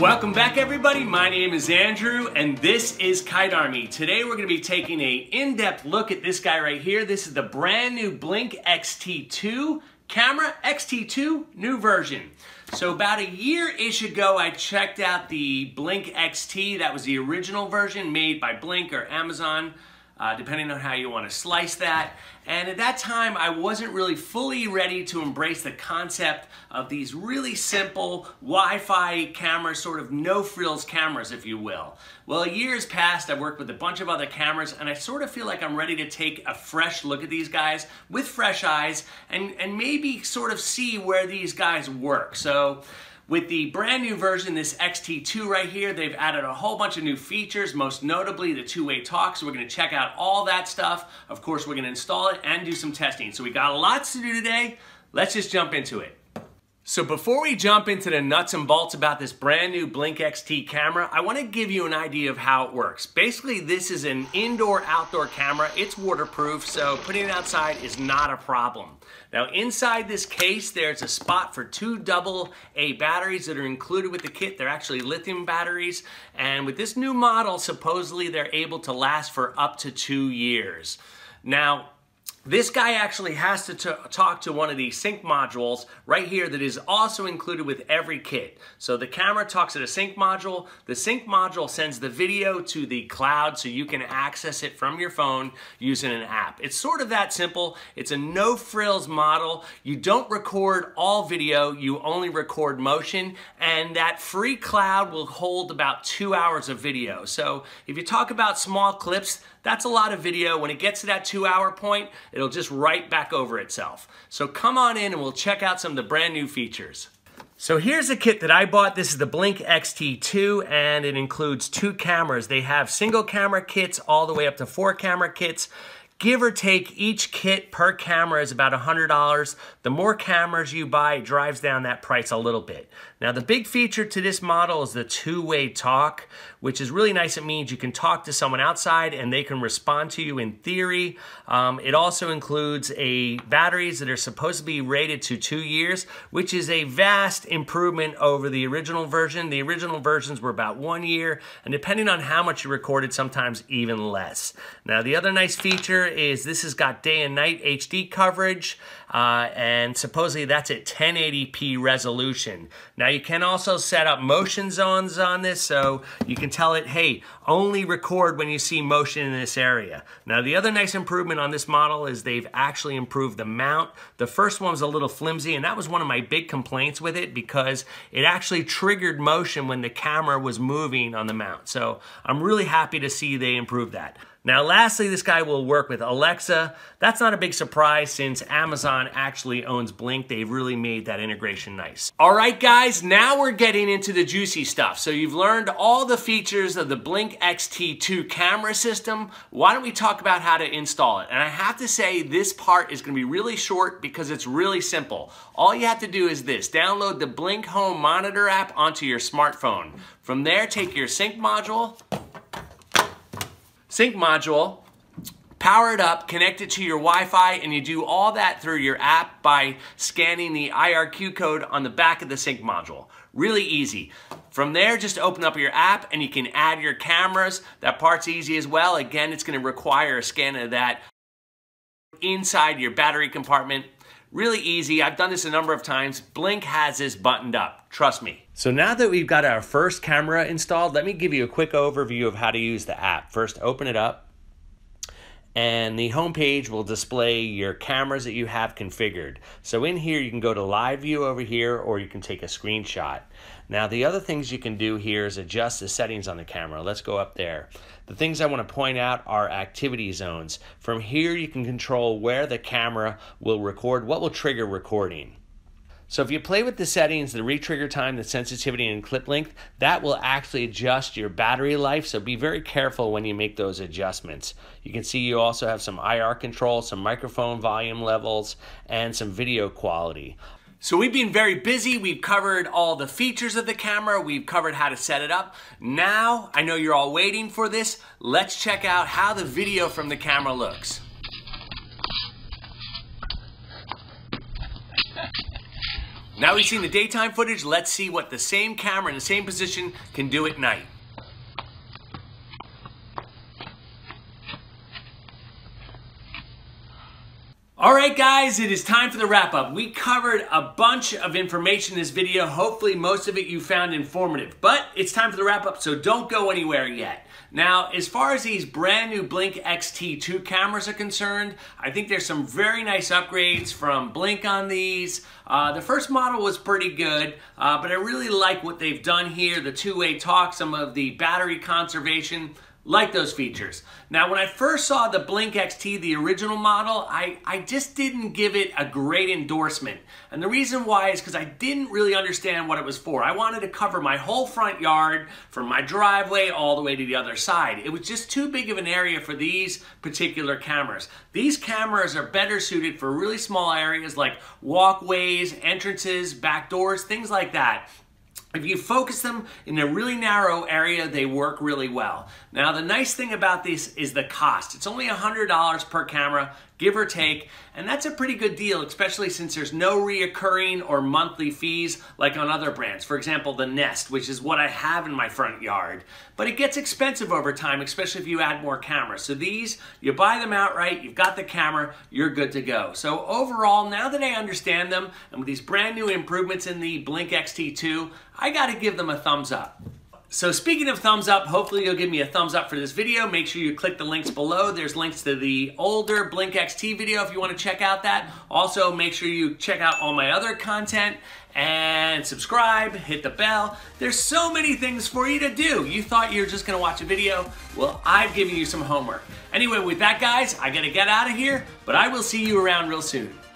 Welcome back everybody, my name is Andrew and this is Kite Army. Today we're going to be taking an in-depth look at this guy right here. This is the brand new Blink XT2 camera, XT2 new version. So about a year-ish ago I checked out the Blink XT. That was the original version made by Blink or Amazon, depending on how you want to slice that. And at that time, I wasn't really fully ready to embrace the concept of these really simple Wi-Fi cameras, sort of no-frills cameras, if you will. Well, years passed, I've worked with a bunch of other cameras, and I sort of feel like I'm ready to take a fresh look at these guys with fresh eyes and maybe sort of see where these guys work. So with the brand new version, this XT2 right here, they've added a whole bunch of new features, most notably the two-way talk. So we're gonna check out all that stuff. Of course, we're gonna install it and do some testing. So we got lots to do today. Let's just jump into it. So before we jump into the nuts and bolts about this brand new Blink XT camera, I wanna give you an idea of how it works. Basically, this is an indoor-outdoor camera. It's waterproof, so putting it outside is not a problem. Now, inside this case, there's a spot for two AA batteries that are included with the kit. They're actually lithium batteries, and with this new model, supposedly they're able to last for up to 2 years. Now, this guy actually has to talk to one of the sync modules right here that is also included with every kit. So the camera talks to the sync module. The sync module sends the video to the cloud so you can access it from your phone using an app. It's sort of that simple. It's a no-frills model. You don't record all video. You only record motion. And that free cloud will hold about 2 hours of video. So if you talk about small clips, that's a lot of video. When it gets to that 2 hour point, it'll just right back over itself. So come on in and we'll check out some of the brand new features. So here's a kit that I bought. This is the Blink XT2 and it includes two cameras. They have single camera kits all the way up to four camera kits. Give or take, each kit per camera is about $100. The more cameras you buy, it drives down that price a little bit. Now, the big feature to this model is the two-way talk, which is really nice. It means you can talk to someone outside and they can respond to you in theory. It also includes batteries that are supposed to be rated to 2 years, which is a vast improvement over the original version. The original versions were about 1 year, and depending on how much you recorded, sometimes even less. Now, the other nice feature is this has got day and night HD coverage, and supposedly that's at 1080p resolution. Now you can also set up motion zones on this, so you can tell it, hey, only record when you see motion in this area. Now the other nice improvement on this model is they've actually improved the mount. The first one was a little flimsy, and that was one of my big complaints with it because it actually triggered motion when the camera was moving on the mount. So I'm really happy to see they improved that. Now lastly, this guy will work with Alexa. That's not a big surprise since Amazon actually owns Blink. They've really made that integration nice. All right guys, now we're getting into the juicy stuff. So you've learned all the features of the Blink XT2 camera system. Why don't we talk about how to install it? And I have to say this part is gonna be really short because it's really simple. All you have to do is this: download the Blink Home Monitor app onto your smartphone. From there, take your sync module, power it up, connect it to your Wi-Fi, and you do all that through your app by scanning the IRQ code on the back of the sync module. Really easy. From there, just open up your app and you can add your cameras. That part's easy as well. Again, it's going to require a scan of that inside your battery compartment. Really easy. I've done this a number of times. Blink has this buttoned up. Trust me. So now that we've got our first camera installed, let me give you a quick overview of how to use the app. First, open it up, and the home page will display your cameras that you have configured. So in here, you can go to live view over here, or you can take a screenshot. Now, the other things you can do here is adjust the settings on the camera. Let's go up there. The things I want to point out are activity zones. From here, you can control where the camera will record, what will trigger recording. So if you play with the settings, the re-trigger time, the sensitivity, and clip length, that will actually adjust your battery life, so be very careful when you make those adjustments. You can see you also have some IR control, some microphone volume levels, and some video quality. So we've been very busy. We've covered all the features of the camera. We've covered how to set it up. Now, I know you're all waiting for this. Let's check out how the video from the camera looks. Now we've seen the daytime footage, let's see what the same camera in the same position can do at night. Alright guys, it is time for the wrap up. We covered a bunch of information in this video. Hopefully most of it you found informative, but it's time for the wrap up, so don't go anywhere yet. Now, as far as these brand new Blink XT2 cameras are concerned, I think there's some very nice upgrades from Blink on these. The first model was pretty good, but I really like what they've done here, the two-way talk, some of the battery conservation. Like those features. Now, when I first saw the Blink XT, the original model, I just didn't give it a great endorsement. And the reason why is because I didn't really understand what it was for. I wanted to cover my whole front yard from my driveway all the way to the other side. It was just too big of an area for these particular cameras. These cameras are better suited for really small areas like walkways, entrances, back doors, things like that. If you focus them in a really narrow area, they work really well. Now, the nice thing about this is the cost. It's only $100 per camera, give or take, and that's a pretty good deal, especially since there's no reoccurring or monthly fees like on other brands. For example, the Nest, which is what I have in my front yard. But it gets expensive over time, especially if you add more cameras. So these, you buy them outright, you've got the camera, you're good to go. So overall, now that I understand them, and with these brand new improvements in the Blink XT2, I gotta give them a thumbs up. So speaking of thumbs up, hopefully you'll give me a thumbs up for this video. Make sure you click the links below. There's links to the older Blink XT video if you want to check out that. Also, make sure you check out all my other content and subscribe, hit the bell. There's so many things for you to do. You thought you were just gonna watch a video? Well, I've given you some homework. Anyway, with that guys, I gotta get out of here, but I will see you around real soon.